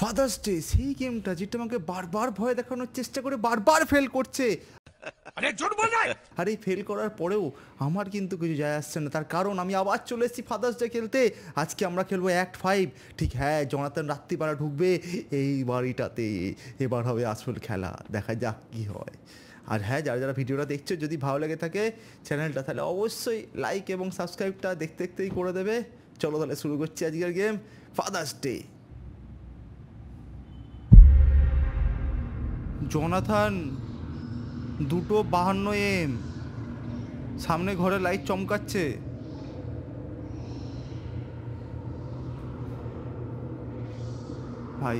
Father's day সেই গেমটা যেটা আমাকে বারবার ভয় দেখানোর চেষ্টা করে বারবার ফেল করছে। আরে জোর বজায়। আরে ফেল করার পরেও আমার কিন্তু কিছু যায় আসছে না, তার কারণ আমি আবার চলে এসেছি ফাদার্স ডে খেলতে। আজকে আমরা খেলবো অ্যাক্ট 5। ঠিক হ্যাঁ, জনাতন রাত্রিবেলা ঢুকবে এই বাড়িটাতে, এবার হবে আসল খেলা, দেখা যাক কী হয়। আর হ্যাঁ, যারা যারা ভিডিওটা দেখছো যদি ভালো লেগে থাকে চ্যানেলটা, তাহলে অবশ্যই লাইক এবং সাবস্ক্রাইবটা দেখতে দেখতেই করে দেবে। চলো তাহলে শুরু করছি আজকের game father's day. Jonathan 2:52 AM সামনে ঘরে লাইট চমকাচ্ছে। ভাই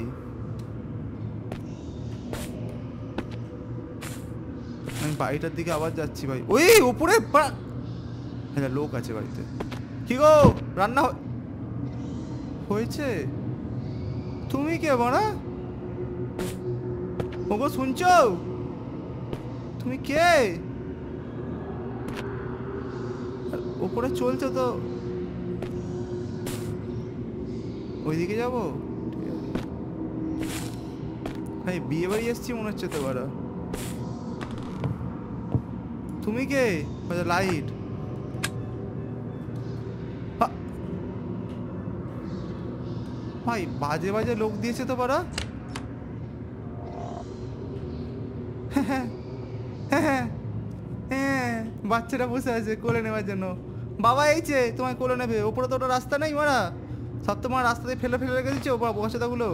আমি বাড়িটার দিকে আবার যাচ্ছি। ভাই ওই উপরে আচ্ছা লোক আছে বাড়িতে। কি গো রান্না হয়েছে? তুমি কে বাড়া? ওগো শুনছো তুমি কে? উপরে চলছে তো, ওইদিকে যাবো। ভাই বিয়ে বাড়ি এসছি মনে হচ্ছে তো বাড়া। তুমি কে? লাইট ভাই বাজে বাজে লোক দিয়েছে তো বাড়া। বাচ্চাটা বসে আছে কোলে নেওয়ার জন্য। বাবা এইছে তোমায় কোলে নেবে। ওপরে তো ওটা রাস্তা নেই মারা, সব তোমার রাস্তা দিয়ে ফেলে ফেলে রেখে দিচ্ছে ওপর বসাটাগুলো।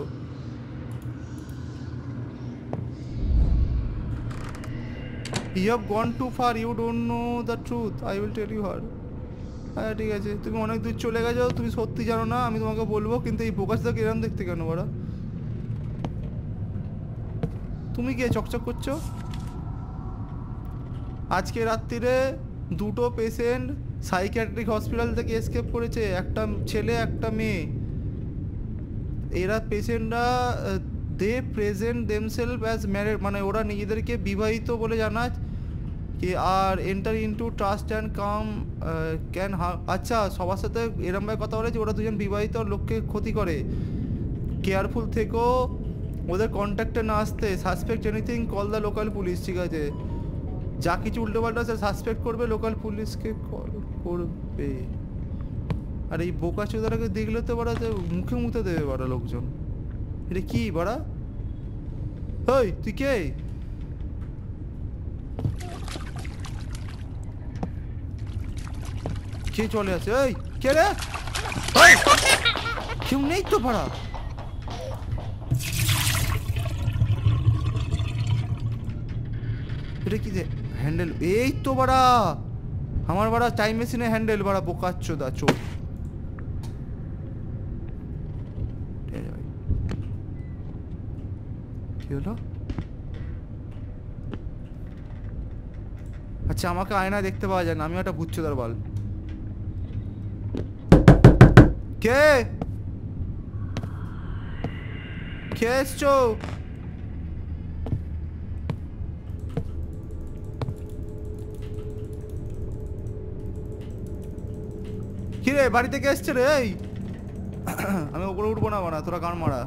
You have gone too far, you don't know the truth, I will tell you her. হ্যাঁ ঠিক আছে, তুমি অনেক দূর চলে গেছো, তুমি সত্যি জানো না, আমি তোমাকে বলবো। কিন্তু এই বোকাসটাকে এরকম দেখতে কেন বাড়া? তুমি কে চকচক করছো? আজকে রাত্রিরে 2 পেশেন্ট সাইকিয়াট্রিক হসপিটাল থেকে এসকেপ করেছে, একটা ছেলে একটা মেয়ে। এরা পেশেন্টরা they present themselves as married, মানে ওরা নিজেদেরকে বিবাহিত বলে জানায় কি। আর enter into trust and come can harm. আচ্ছা সবার সাথে এরমভাবে কথা বলে যে ওরা দুজন বিবাহিত লোককে ক্ষতি করে। কেয়ারফুল থেকো ওদের কন্ট্যাক্টে না আসতে। Suspect anything call the local police. ঠিক আছে, যা কিছু উল্টোপাল্টা আছে সাসপেক্ট করবে, লোকাল পুলিশকে কল করবে। আর এই বোকা চোদাটাকে দেখলে তো বাড়া মুখে মুতে দেবে বাড়া লোকজন। এটা কি বাড়া? ওই তুই কে? কে চলে আছে? ওই কে রে? কেউ নেই তো বাড়া। এটা কি যে হ্যান্ডেল? এই তো বাড়া আমার বাড়া টাইম মেশিনে হ্যান্ডেল বাড়া, বোকাচ্চোদা চোর। কি হলো? আচ্ছা আমাকে আয়না দেখতে পাওয়া যায় না, আমি একটা ভূতচোদার বাল। কে কে এসছো? কিরে বাড়ি থেকে এসছে রে? আমি ওপরে উঠবো না বাড়া, তোরা গান মারা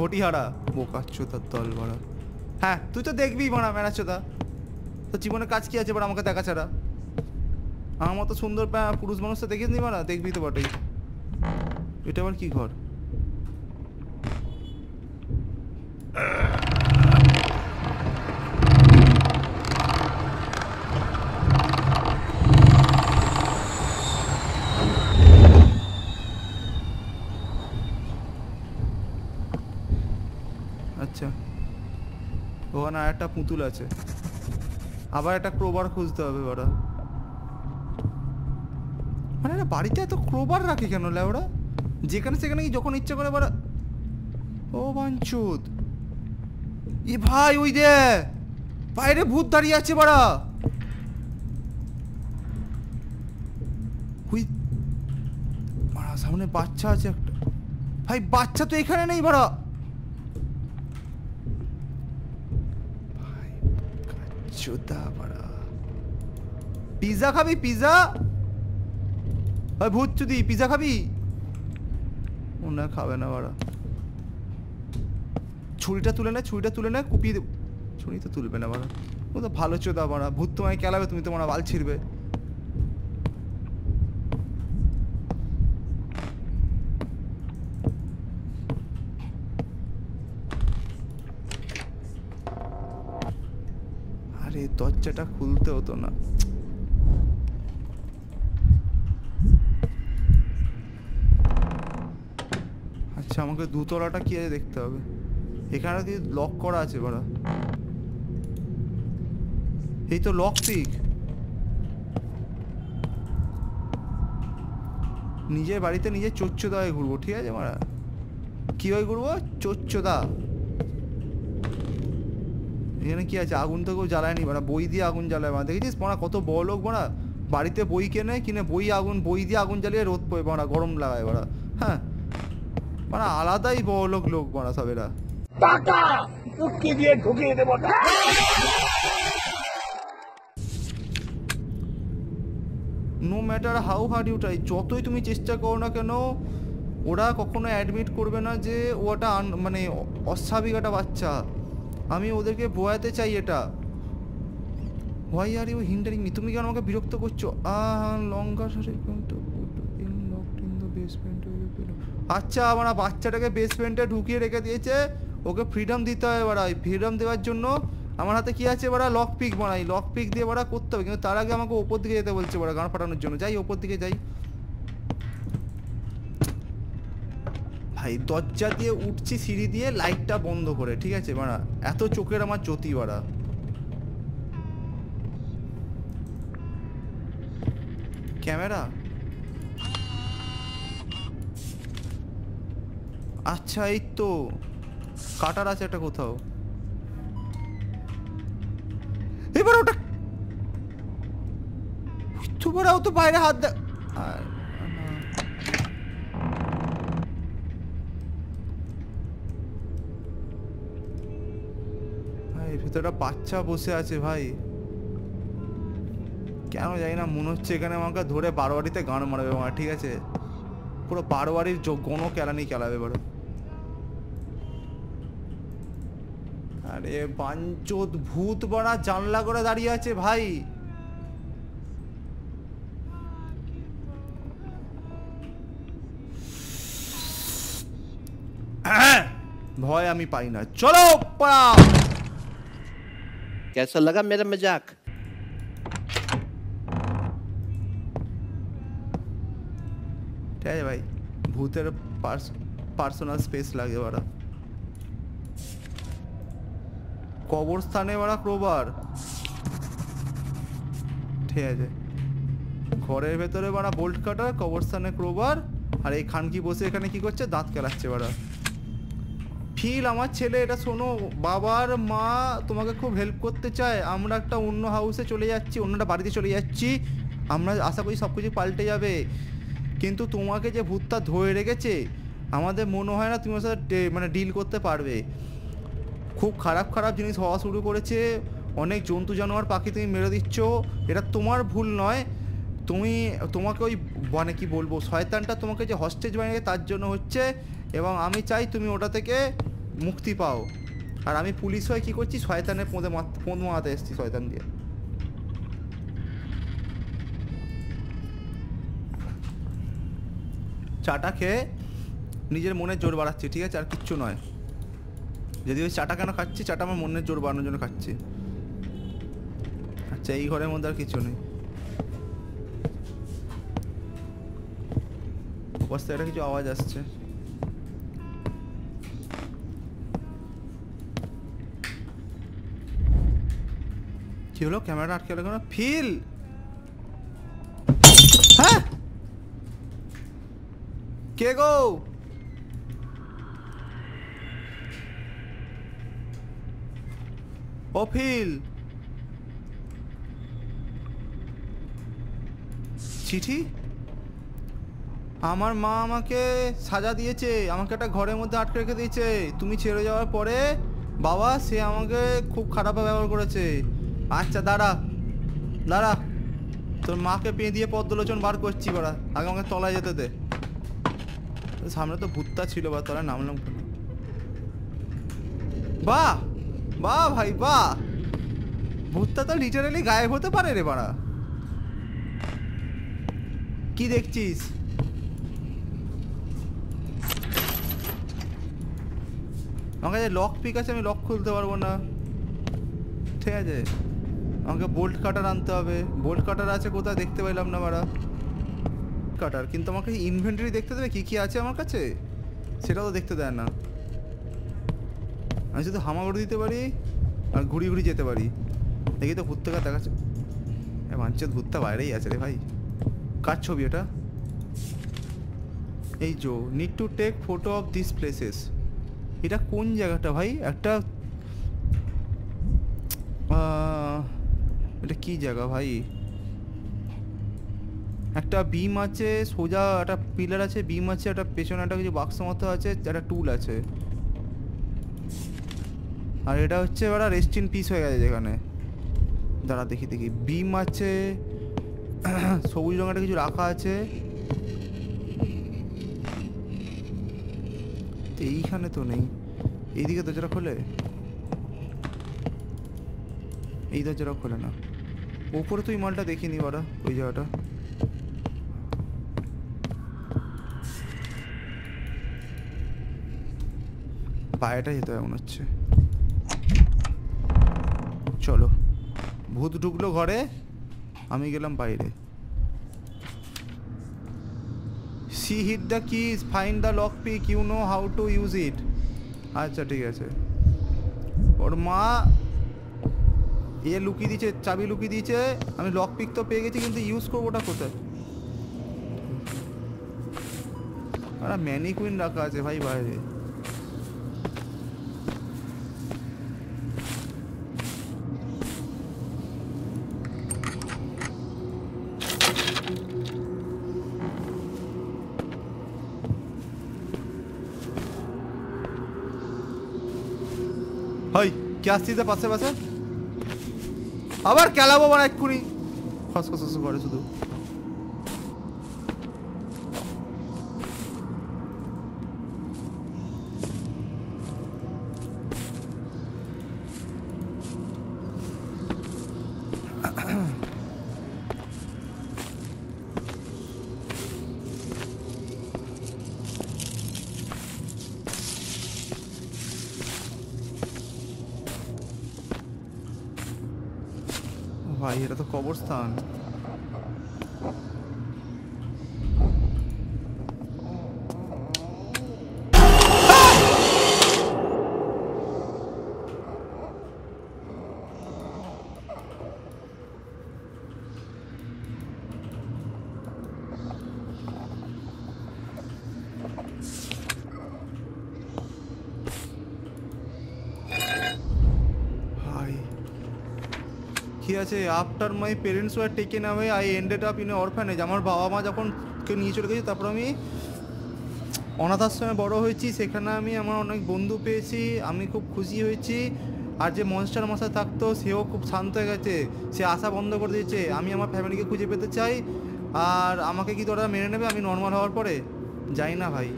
ঘটি হারা বোকাচ্চোদার দল বাড়া। হ্যাঁ তুই তো দেখবি বাড়া মেরাচ্চোদা, তোর জীবনে কাজ কি আছে বাড়া আমাকে দেখা ছাড়া? আমার মতো সুন্দর পুরুষ মানুষটা দেখিস নি বাড়া, দেখবি তো বটেই। এটা আবার কি ঘর? আচ্ছা ওখানে আর একটা পুতুল আছে, আবার একটা ক্রোবার খুঁজতে হবে ওরা। মানে বাড়িতে এত ক্রোবার রাখে কেন লে ওরা? যেখানে সেখানে যখন ইচ্ছে করে ওরা। ও বাঞ্চুত এ ভাই ওই দে বাইরে ভূত দাঁড়িয়ে আছে বাড়া। ওই বাড়া সামনে বাচ্চা আছে একটা। ভাই বাচ্চা তো এখানে নেই বাড়া। পিজা খাবি? পিজা ভূত চুদি, পিজা খাবি? ওনা খাবে না বাড়া। ছুরিটা তুলে না, ছুরিটা তুলে না, কুপিয়ে দেবো। ছুরি তো তুলবে না বাড়া, ও তো ভালো চোদা বাড়া, ভূত তোমায় কেলাবে, তুমি তোমার বাল ছিঁড়বে। আরে দরজাটা খুলতে হতো না। আচ্ছা আমাকে দুতলাটা কি আছে দেখতে হবে, এখানে দিয়ে লক করা আছে বাড়া। এই তো লক পিক, নিজের বাড়িতে নিজে চোচ্চোদা হয়ে ঘুরবো, ঠিক আছে মারা? কি হয়ে ঘুরবো? চোচ্চোদা। এখানে কি আছে? আগুন তো কেউ জ্বালায়নি বাড়া, বই দিয়ে আগুন জ্বালায় বাড়া। দেখেছিস মারা কত বড় লোক বাড়া, বাড়িতে বই কেনে, কিনে বই আগুন, বই দিয়ে আগুন জ্বালিয়ে রোদ পড়ে বাড়া, গরম লাগায় বাড়া। হ্যাঁ বাড়া আলাদাই বড় লোক লোক বাড়া সবেরা। No matter how hard you try, যতই তুমি চেষ্টা করো না কেন ওরা কখনো অ্যাডমিট করবে না যে ওটা মানে অস্বাভাবিক একটা বাচ্চা। আমি ওদেরকে বোঝাতে চাই এটা। Why are you hindering me, তুমি কেন আমাকে বিরক্ত করছো? লঙ্কা সরি বেসমেন্ট। আচ্ছা আমার বাচ্চাটাকে বেসমেন্টে ঢুকিয়ে রেখে দিয়েছে, ওকে ফ্রিডম দিতে হবে বাড়া। ফ্রিডম দেওয়ার জন্য আমার হাতে কী আছে বাড়া? লক পিক বানাই, লক পিক দিয়ে বাড়া করতে হবে, কিন্তু তার আগে আমাকে ওপর দিকে যেতে বলছে বাড়া গান ফাটানোর জন্য। যাই ওপর দিকে যাই ভাই। দরজা দিয়ে উঠছি সিঁড়ি দিয়ে, লাইটটা বন্ধ করে, ঠিক আছে বাড়া? এত চোখের আমার জ্যোতি বাড়া। ক্যামেরা আচ্ছা, এই তো কাটার আছে একটা কোথাও। এবার ওটা তোমরা তো বাইরে হাত দা। ভাই ভিতরে বাচ্চা বসে আছে ভাই, কেন জানি না মনে হচ্ছে এখানে আমাকে ধরে বারোয়ারিতে গান মারবে আমার, ঠিক আছে? পুরো বারোয়ারির গণ কেলানি কেলাবে বড়। আরে বাঞ্চোদ ভূত বড়া জানলা করে দাঁড়িয়ে আছে ভাই। ভয় আমি পাই না। চলো পড়া, কেমন লাগা মেরা মজাক? ঠিক আছে ভাই, ভূতের পার্সোনাল স্পেস লাগে বড়া। কবরস্থানে বড়া ক্রোবার, ঠিক আছে? ঘরের ভেতরে বড়া বোল্ট কাটার, কবরস্থানে ক্রোবার, আর এই খানকি বসে এখানে কি করছে? দাঁত কেলাচ্ছে বড়া। ফিল আমার ছেলে, এটা শোনো, বাবার মা তোমাকে খুব হেল্প করতে চায়। আমরা একটা অন্য হাউসে চলে যাচ্ছি, অন্যটা বাড়িতে চলে যাচ্ছি। আমরা আশা করি সব কিছু পাল্টে যাবে, কিন্তু তোমাকে যে ভূতটা ধরে রেখেছে আমাদের মনে হয় না তুমি ওর সাথে মানে ডিল করতে পারবে। খুব খারাপ খারাপ জিনিস হওয়া শুরু করেছে, অনেক জন্তু জানোয়ার পাখি তুমি মেরে দিচ্ছ, এটা তোমার ভুল নয়। তোমাকে ওই মানে কি বলবো, শয়তানটা তোমাকে যে হস্টেজ বানিয়ে তার জন্য হচ্ছে, এবং আমি চাই তুমি ওটা থেকে মুক্তি পাও। আর আমি পুলিশ হয়ে কী করছি? শয়তানের পোঁদে মারাতে এসেছি শয়তান দিয়ে। চাটা খেয়ে নিজের মনের জোর বাড়াচ্ছি, ঠিক আছে? আর কিচ্ছু নয়। যদি ওই চাটা কেন খাচ্ছি? চাটা আমার মনের জোর বাড়ানোর জন্য খাচ্ছি। আচ্ছা এই ঘরের মধ্যে আর কিছু নেই। অবস্থা একটা কিছু আওয়াজ আসছে। কি হলো? ক্যামেরাটা আটকে গেল কেন? ফিল হ্যাঁ কে গো? ও ফিল, চিঠি? আমার মা আমাকে সাজা দিয়েছে, আমাকে একটা ঘরের মধ্যে আটকে রেখে দিয়েছে। তুমি ছেড়ে যাওয়ার পরে বাবা সে আমাকে খুব খারাপভাবে ব্যবহার করেছে। আচ্ছা দাঁড়া দাঁড়া, তোর মাকে পেয়ে দিয়ে পদ্মলোচন বার করছি বাড়া, আগে আমাকে তলায় যেতে দে। সামনে তো ভূতটা ছিল বা তলায় নামলাম। वाह वाह भाई वाह भूतটা तो লিটারালি गायब होते পারে রে বাড়া কি দেখছিস আমার কাছে লক পিক আছে আমি লক খুলতে পারবো না ঠিক আছে আমাকে বোল্ট কাটার আনতে হবে বোল্ট কাটার আছে কোথায় দেখতে পেলাম না বাড়া কাটার কিন্তু আমাকে ইনভেন্টরি দেখতে দেবে কি কি আছে আমার কাছে সেটা তো দেখতে দেয় না আমি শুধু হামাগুড়ি দিতে পারি আর ঘুরি ঘুরি যেতে পারি দেখি তো ভূতটা দেখাচ্ছে এ মানচেত ভূতটা বাইরেই আছে রে ভাই কার ছবি এটা এই যে need to take photo of this places এটা কোন জায়গাটা ভাই একটা এটা কি জায়গা ভাই একটা বিম আছে সোজা একটা পিলার আছে বিম আছে একটা পেছনে একটা কিছু বাক্স মতো আছে একটা টুল আছে আর এটা হচ্ছে বড় রেস্ট ইন পিস হয়ে গেছে যেখানে দাঁড়া দেখি দেখি বিম আছে সবুজ রঙের একটা কিছু রাখা আছে এইখানে তো নেই এইদিকে দরজাটা খোলে এই দরজাটা খোলে না উপরে তুই মালটা দেখিনি বড় ওই জায়গাটা বাইরেটা যেতে হবে মনে হচ্ছে चलो भूत ढुकलो घरे आमी गेलाम बाइरे see hit the keys find the lock pick you know how to use it अच्छा ठीक है और माँ ये लुकी दीचे चाबी लुकी दीचे आमी लॉक पिक तो पे गेছি কিন্তু ইউজ করব ওটা কোথায় আরে ম্যানিকুইন রাখা আছে ভাই বাইরে क्या चीज़ है पासे पासे अबर कैलाबो बना एक कुनी फस फस फस बड़े सुधू तो कब्रस्तान after my parents were taken away I ended up in orphanage আমার বাবা মা যখন কে নিয়ে চলে গেছে তারপর আমি অনাথ আশ্রমে বড় হয়েছি সেখানে আমি আমার অনেক বন্ধু পেয়েছি আমি খুব খুশি হয়েছি আর যে মনস্টার মশা থাকতো সেও খুব শান্ত হয়ে গেছে সে আশা বন্ধ করে দিয়েছে আমি আমার ফ্যামিলিকে খুঁজে পেতে চাই আর আমাকে কি তোরা মেনে নেবে আমি নর্মাল হওয়ার পরে যাই না ভাই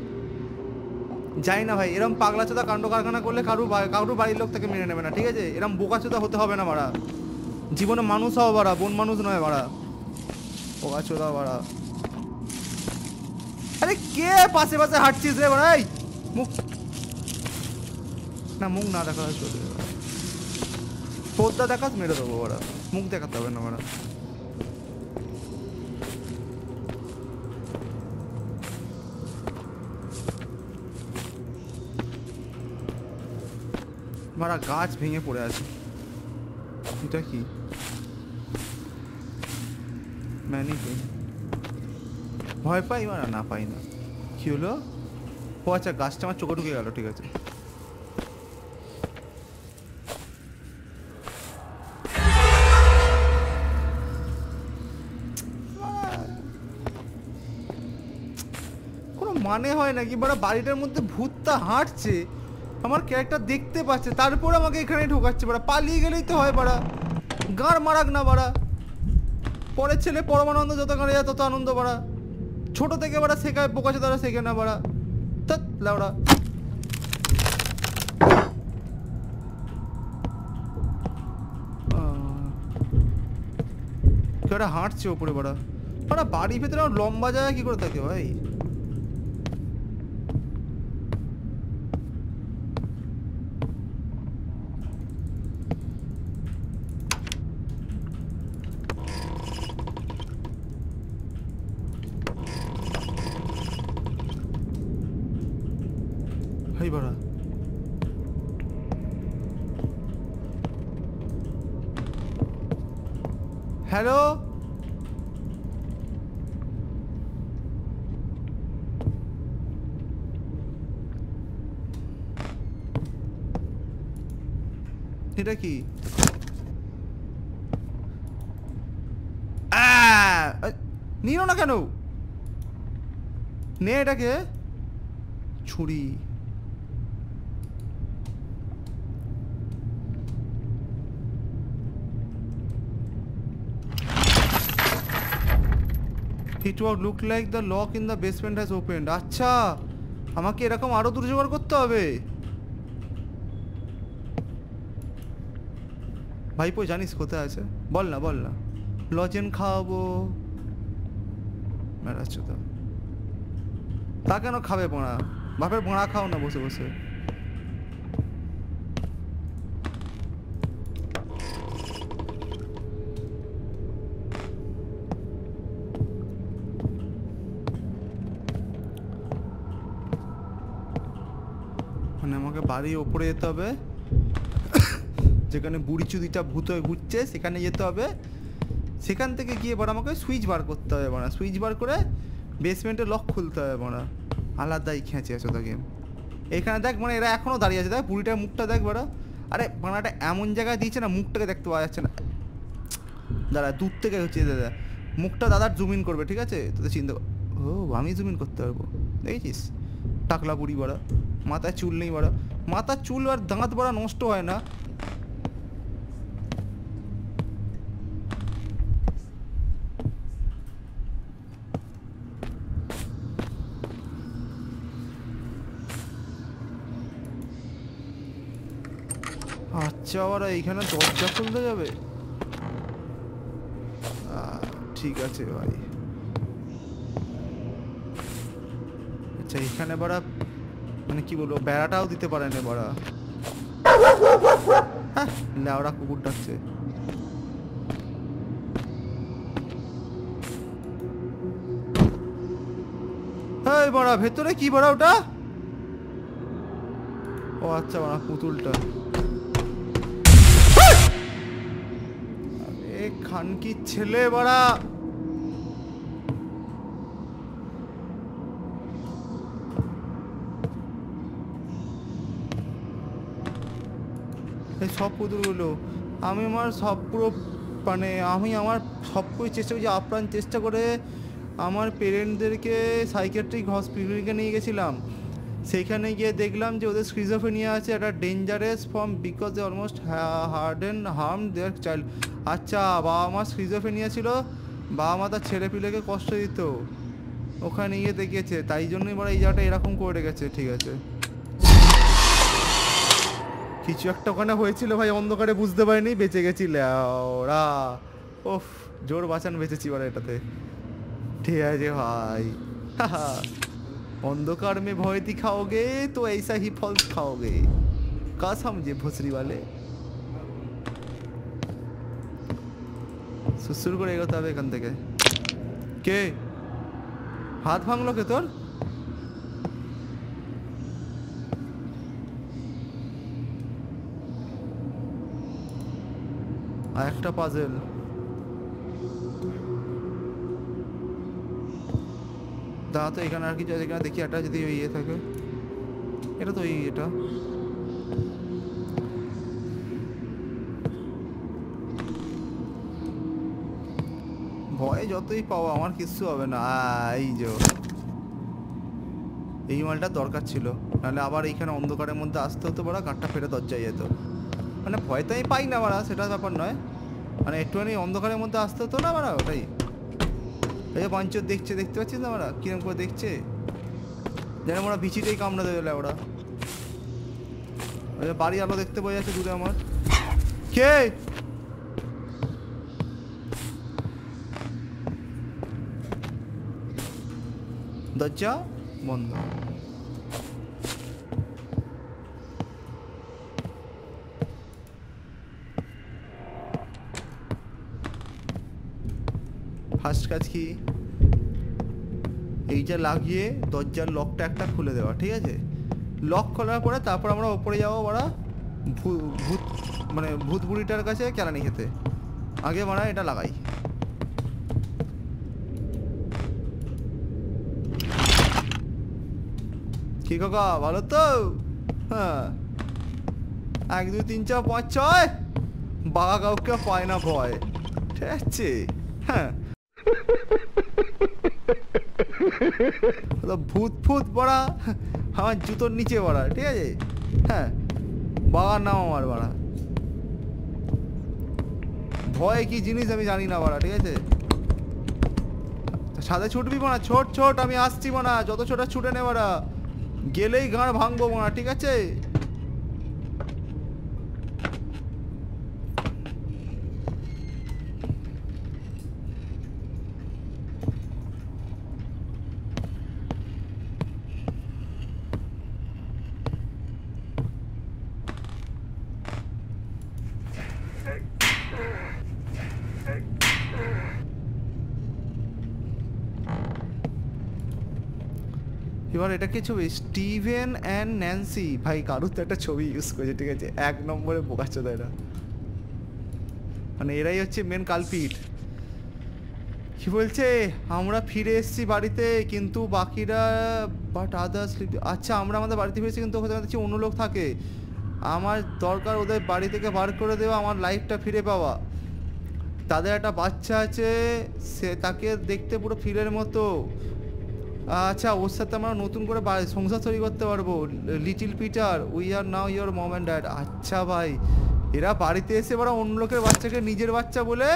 এরকম পাগলাচোদা কাণ্ড কারখানা করলে কারুর বাড়ির লোক তাকে মেনে নেবে না ঠিক আছে এরকম বোকাচোদা হতে হবে না বাড়া জীবনে মানুষ হও বাড়া বন মানুষ নয় বাড়া ওগা চোদা বাড়া আরে কে পাশে পাশে হাঁটছিস রে ভাই মুখ না দেখা চলে পদ্মা দেখাস মেরে দেবো বাড়া মুখ দেখাতে হবে না বাড়া বাড়া গাছ ভেঙে পড়ে আছে এটা কি ম্যানিকুইন ভয় পাই মানে না পাই না কি হলো ও আচ্ছা গাছটা আমার চোখে ঢুকে গেল ঠিক আছে কোনো মানে হয় না কি বড় বাড়িটার মধ্যে ভূতটা হাঁটছে আমার ক্যারেক্টার দেখতে পাচ্ছে তারপর আমাকে এখানে ঢোকাচ্ছে বড় পালিয়ে গেলেই তো হয় বড় গার মারাক না বড় পরের ছেলে পরমানন্দ যত করে যা তত আনন্দ বড় ছোট থেকে বড় শেখায় বোকাচে তারা শেখে না বড় তত লাউড়া ওরা হাঁটছে উপরে বড়া ওরা বাড়ির ভিতরে লম্বা জায়গা কি করে থাকে ভাই हेलो এটা কি নিও না কেন নে এটাকে ছুরি It would look like the lock in the basement has opened. अच्छा, हमारे रकम आरो दूर जोर कुत्ता अबे। भाई पो जानी सकता है ऐसे। बोल ना। लॉजिन खाओ। मैं राज चुता। ताकि ना खावे बोना। बापे बोना खाओ ना बोसे बोसे। बाड़ी ओपरे जो जेखने बुड़ी चुदीटा भूत घुरछे सेखाने जो सेखान गए बड़ा के सुइच बार करते हैं बड़ा सुइच बार कर बेसमेंटे लक खुलते हैं बड़ा आलदाई खेचे आछो गेम एखाने देख मैं एरा एखोनो दाड़िये आछे देख बुड़ीटार मुखटा देख बड़ा अरे बानाटा एमन जगह दिएछे ना मुखटाके देखते पावा जाच्छे ना दादा दूर थेके होच्छे दादा मुखटा दादार जुम इन करबे ठीक आछे तो चिंता ओ आमी जुम इन करते पारबो देखिस टाकला बुड़ी बड़ा माथा चूल नहीं बड़ा माथा चूल और दांत बड़ा नष्ट है ना अच्छा बड़ा एखाने दरजा खुलते जाबे ठीक आछे भाई अच्छा एखाने बड़ा मैंने कि बोलो बेड़ाटाओ दीते पारे ना बड़ा हाँ लावड़ा कुकुर डाकछे हे बड़ा भेतरे कि बड़ा ओटा ओ अच्छा बड़ा पुतुलटा अरे खानकी छेले बड़ा सब पुतुलगुलो सब पुरो माने सबको चेष्टा कर आप्राण चेष्टा कर पेरेंट्स के साइकियाट्रिक हॉस्पिटल के नहीं गेছিলাম सेখানে গিয়ে দেখলাম যে ওদের স্কিজোফ্রেনিয়া আছে এটা dangerous form because they almost harden harm their child আচ্ছা বাবা মা স্কিজোফ্রেনিয়া ছিল বাবা মা তার ছেলেপিলেকে কষ্ট দিত ওখানে গিয়ে দেখিয়েছে তাই জন্যই বড় এই জায়গাটা এরকম করে গেছে ঠিক আছে किचु एक हो भाई अंधकार बुझते पर बेचे गेरा ओफ जोर बाचान बेचे बारे एटाते ठीक है भाई अंधकार में भय दिखाओगे तो ऐसा ही फल खाओगे कसम जे भोसरी वाले शुरू कर एगोता है एखान के हाथ भांगलो के तोर একটা পাজেল দাও তো এখানে আর কি যা এখানে দেখি এটা যদি ইয়ে থাকে এটা তো এই এটা ভয় যতই পাও আমার কিছু হবে না এই যে এই মালটা দরকার ছিল নালে আবার এখানে অন্ধকারের মধ্যে আসতে হতো বড় কাটটা ফেরে দরজায় যেত मैं भय तो पाई ना बारा से बेपार नय मैं एकटूखानी अंधकार मध्य आसते हतो ना बारा वोटाई पंच देखे देखते ना बारा कम को देखे जान बड़ा बीचीटाई कामड़ा देवे बाड़ी आलो देखते पाया दूरे हमारे দরজা বন্ধ। ফার্স্ট কাজ কি, এইটা লাগিয়ে দরজার লকটা একটা খুলে দেওয়া, ঠিক আছে? লক খোলার পরে তারপর আমরা ওপরে যাবো মারা ভূত মানে ভূত বুড়িটার কাছে কেরানি খেতে। আগে মারা এটা লাগাই। কি কাকা ভালো তো? হ্যাঁ 1 2 3 4 5 6 বাঘা কাউকে পায় না ভয়, ঠিক আছে? হ্যাঁ ভূত ফুত বড়া আমার জুতোর নিচে বড়া, ঠিক আছে? হ্যাঁ বাবার নাম আমার বড়া, ভয় কি জিনিস আমি জানি না বড়া, ঠিক আছে? সাদা ছুটবি বড়া, ছোট ছোট আমি আসছি বড়া, যত ছোট ছুটে নে বড়া, গেলেই গাঁড় ভাঙবো বড়া, ঠিক আছে? এবার এটা কি ছবি? Steven and Nancy. ভাই কারুর তো একটা ছবি ইউজ করেছে, ঠিক আছে? 1 নম্বরে বোকাচোদা এরা, মানে এরাই হচ্ছে মেন কালপিট। কি বলছে? আমরা ফিরে এসেছি বাড়িতে কিন্তু বাকিরা বাট আদার্স। আচ্ছা আমরা আমাদের বাড়িতে ফিরেছি কিন্তু ওখানে দেখছি অন্য লোক থাকে। আমার দরকার ওদের বাড়ি থেকে বার করে দেওয়া, আমার লাইফটা ফিরে পাওয়া। তাদের একটা বাচ্চা আছে, সে তাকে দেখতে পুরো ফিলের মতো। আচ্ছা ওর সাথে আমরা নতুন করে সংসার তৈরি করতে পারবো। Little Peter, we are now your mom and dad. আচ্ছা ভাই এরা বাড়িতে এসে বড় অন্য লোকের বাচ্চাকে নিজের বাচ্চা বলে,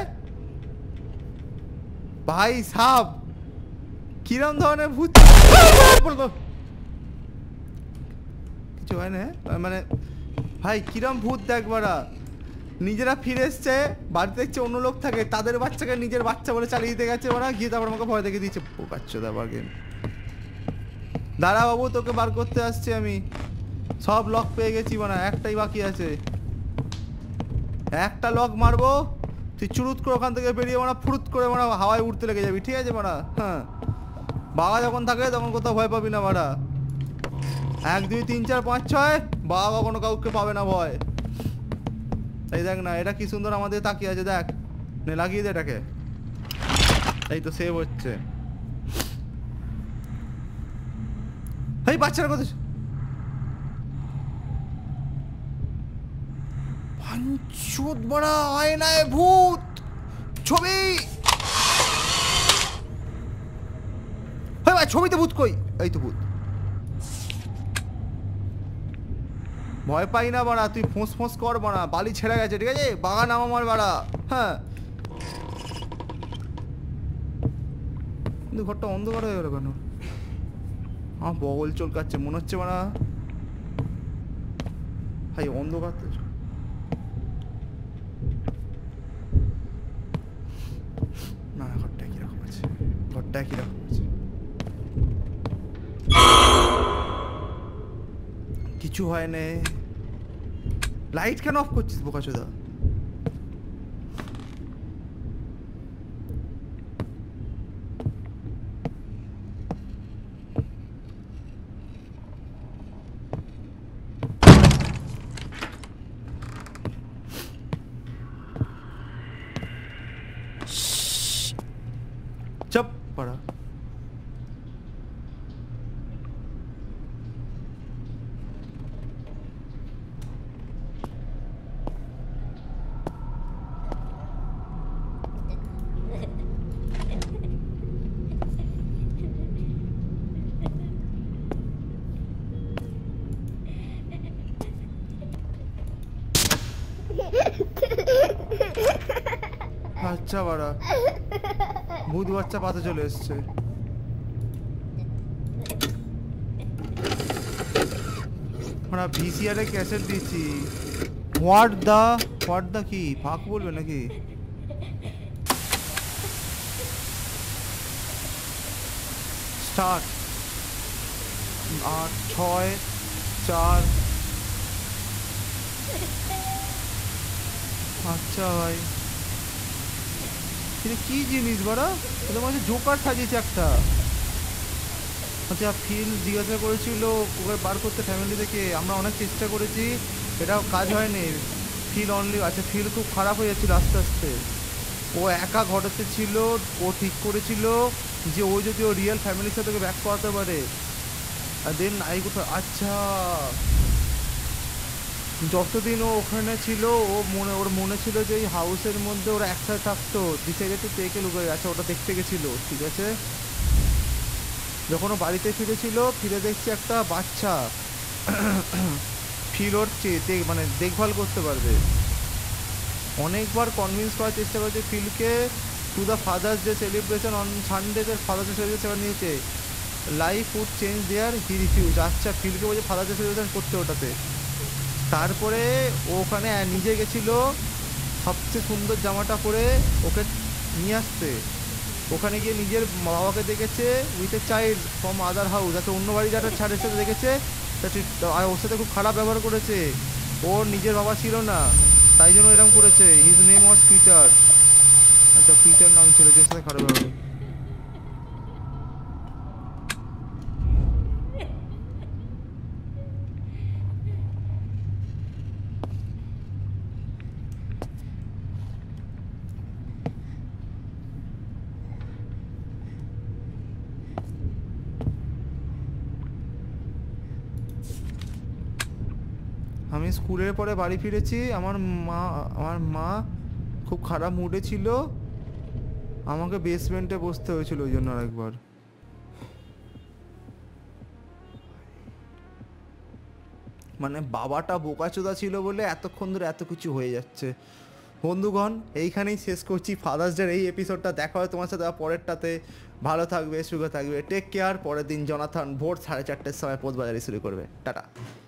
ভাই সাপ কিরম ধরনের ভূত কিছু হয় না, মানে ভাই কিরম ভূত দেখ বাড়া। নিজেরা ফিরে এসছে, বাড়িতে দেখছে অন্য লোক থাকে, তাদের বাচ্চাকে নিজের বাচ্চা বলে চালিয়ে দিতে গেছে ওরা, গিয়ে তারপর আমাকে ভয় দেখে দিয়েছে। বাচ্চা দাবার গেম, দাঁড়া বাবু তোকে বার করতে আসছি আমি। সব লক পেয়ে গেছি মানে, একটাই বাকি আছে। একটা লক মারবো, তুই চুরুত করে ওখান থেকে বেরিয়ে মানে ফুরুত করে মানে হাওয়ায় উঠতে লেগে যাবি, ঠিক আছে মানে? হ্যাঁ বাবা যখন থাকে তখন কোথাও ভয় পাবি না মানে। 1 2 3 4 5 6 বাবা কখনো কাউকে পাবে না ভয়। এই দেখ না এটা কি সুন্দর আমাদের তাকিয়ে আছে, দেখ নে লাগিয়ে দে এটাকে। এই তো সেভ হচ্ছে। এই বাচ্চারা কত পাঞ্চুত বড়া, আয়নায় ভূত ছবি। এই ভাই ছবিতে ভূত কই? এই তো ভূত। ভয় পাই না বাড়া, তুই ফোঁস ফোঁস কর বাড়া, বালি ছেড়া গেছে, ঠিক আছে? বাঘা নাম আমার বাড়া। হ্যাঁ কিন্তু ঘরটা অন্ধকার হয়ে গেল কেন? আমার বগল চলকাচ্ছে মনে হচ্ছে বাড়া। ভাই অন্ধকার তো, না ঘরটা কিরকম আছে, ঘরটা কিরকম আছে, কিছু হয় না। লাইট কেন অফ করছিস বোকাচোদা? চুপ পড়া। আচ্ছা বাড়া ভূত বাচ্চা পাতে চলে এসছে। আমরা ভিসিআরে ক্যাসেট দিচ্ছি। হোয়াট দা কি ফাঁক বলবে নাকি? স্টার্ট। 6 4। अच्छा भाई ये की जिनिस बड़ा तुम्हारे जोकार सजिए एक। अच्छा ফিল জিজ্ঞাসা করেছিল ওকে বার করতে ফ্যামিলি থেকে, আমরা অনেক চেষ্টা করেছি এটাও কাজ হয়নি। Feel only. আচ্ছা ফিল খুব খারাপ হয়ে যাচ্ছিল আস্তে আস্তে, ও একা ঘটাতে ছিল। ও ঠিক করেছিল যে ও যদি ও রিয়েল ফ্যামিলির সাথে ওকে ব্যাক করাতে পারে দেন আই কোথাও। আচ্ছা যতদিন ও ওখানে ছিল ও মনে ওর মনে ছিল যে এই হাউসের মধ্যে ওরা একসাথে থাকতো, দিতে গেছে তেকে লুকিয়ে। আচ্ছা ওটা দেখতে গেছিলো ঠিক আছে, যখন ও বাড়িতে ফিরেছিল ফিরে দেখছে একটা বাচ্চা ফিরোর চেয়ে মানে দেখভাল করতে পারবে। অনেকবার কনভিন্স করার চেষ্টা করেছে ফিলকে to the father's day celebration on Sunday, father's day celebration নিয়েছে life would change there he refuse. আচ্ছা ফিলকে বলছে ফাদার্স ডে সেলিব্রেশন করতে ওটাতে। তারপরে ওখানে নিজে গেছিলো সবচেয়ে সুন্দর জামাটা পরে ওকে নিয়ে আসতে, ওখানে গিয়ে নিজের বাবাকে দেখেছে with a child from other house. আচ্ছা অন্য বাড়ি যারা ছাড়ের সাথে দেখেছে আর ওর সাথে খুব খারাপ ব্যবহার করেছে, ওর নিজের বাবা ছিল না তাই জন্য এরকম করেছে। His name was Peter. আচ্ছা পিটার নাম ছিল যে সাথে খারাপ ব্যবহার। আমি স্কুলের পরে বাড়ি ফিরেছি, আমার মা খুব খারাপ মুডে ছিল, আমাকে বেসমেন্টে বসতে হয়েছিল ওই জন্য আরেকবার। মানে বাবাটা বোকাচোদা ছিল বলে এতক্ষণ ধরে এত কিছু হয়ে যাচ্ছে। বন্ধুগণ এইখানেই শেষ করছি ফাদার্স ডের এই এপিসোডটা। দেখা হয় তোমার সাথে পরেরটাতে। ভালো থাকবে, সুখে থাকবে, টেক কেয়ার। পরের দিন জনাথন ভোর 4:30টার সময় পোস্ট বাজারে শুরু করবে। টাটা।